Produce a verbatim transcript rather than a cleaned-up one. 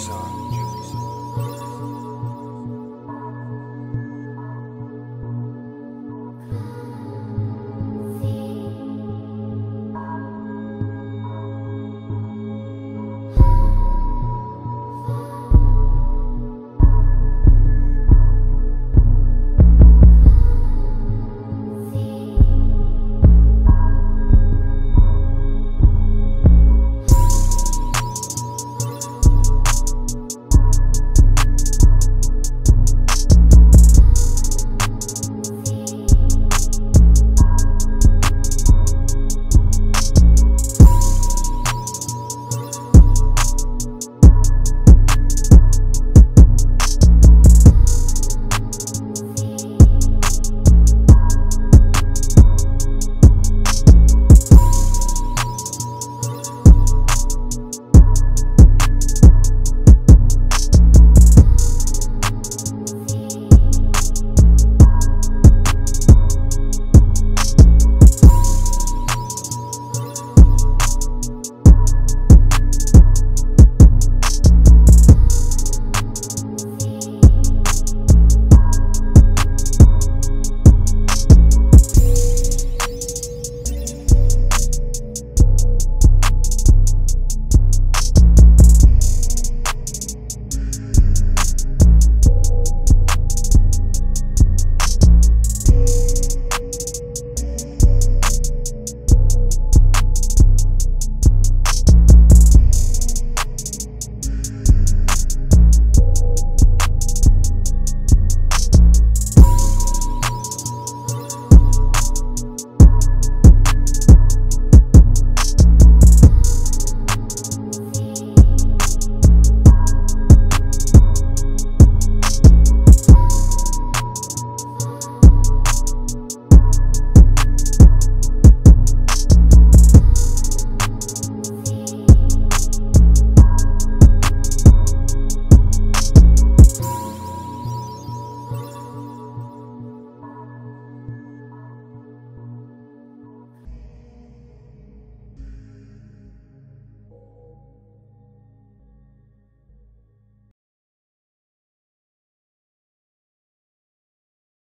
She's on.